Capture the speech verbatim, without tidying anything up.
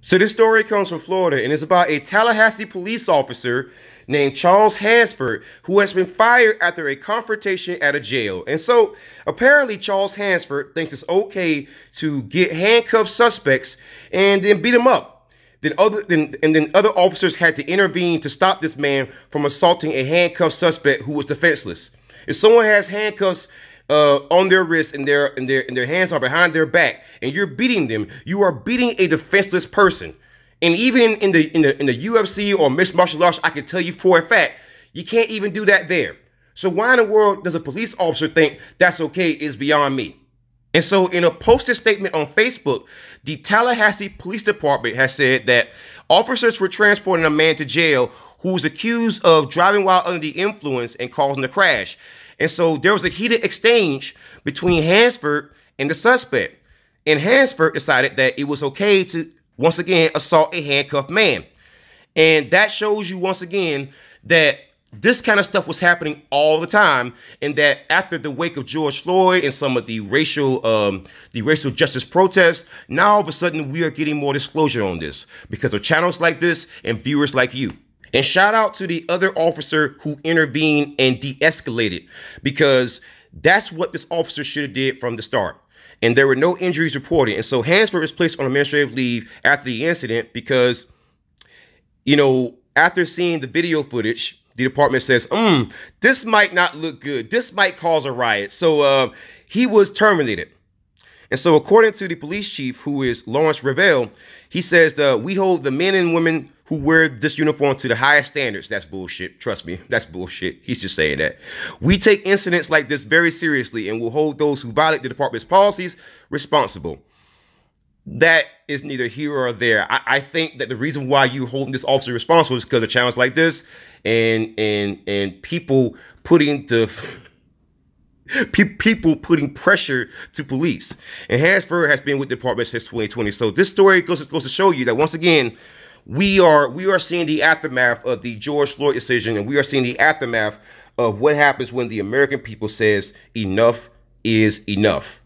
So this story comes from Florida, and it's about a Tallahassee police officer named Charles Hansford, who has been fired after a confrontation at a jail. And so apparently Charles Hansford thinks it's okay to get handcuffed suspects and then beat them up. Then other then, and then other officers had to intervene to stop this man from assaulting a handcuffed suspect who was defenseless. If someone has handcuffs Uh, on their wrists and their and their and their hands are behind their back, and you're beating them, you are beating a defenseless person. And even in, in the in the in the U F C or mixed martial arts, I can tell you for a fact, you can't even do that there. So why in the world does a police officer think that's okay is beyond me. And so in a posted statement on Facebook, the Tallahassee Police Department has said that officers were transporting a man to jail who was accused of driving while under the influence and causing a crash. And so there was a heated exchange between Hansford and the suspect. And Hansford decided that it was okay to, once again, assault a handcuffed man. And that shows you, once again, that this kind of stuff was happening all the time. And that after the wake of George Floyd and some of the racial, um, the racial justice protests, now all of a sudden we are getting more disclosure on this because of channels like this and viewers like you. And shout out to the other officer who intervened and de-escalated, because that's what this officer should have did from the start. And there were no injuries reported. And so Hansford was placed on administrative leave after the incident because, you know, after seeing the video footage, the department says, mm, this might not look good. This might cause a riot. So uh, he was terminated. And so according to the police chief, who is Lawrence Revell, he says that we hold the men and women who wear this uniform to the highest standards. That's bullshit. Trust me, that's bullshit. He's just saying that. We take incidents like this very seriously and will hold those who violate the department's policies responsible. That is neither here or there. I, I think that the reason why you're holding this officer responsible is because of challenges like this and and and people putting the people putting pressure to police. And Hansford has been with the department since twenty twenty. So this story goes, goes to show you that once again, We are we are seeing the aftermath of the George Floyd decision, and we are seeing the aftermath of what happens when the American people says enough is enough.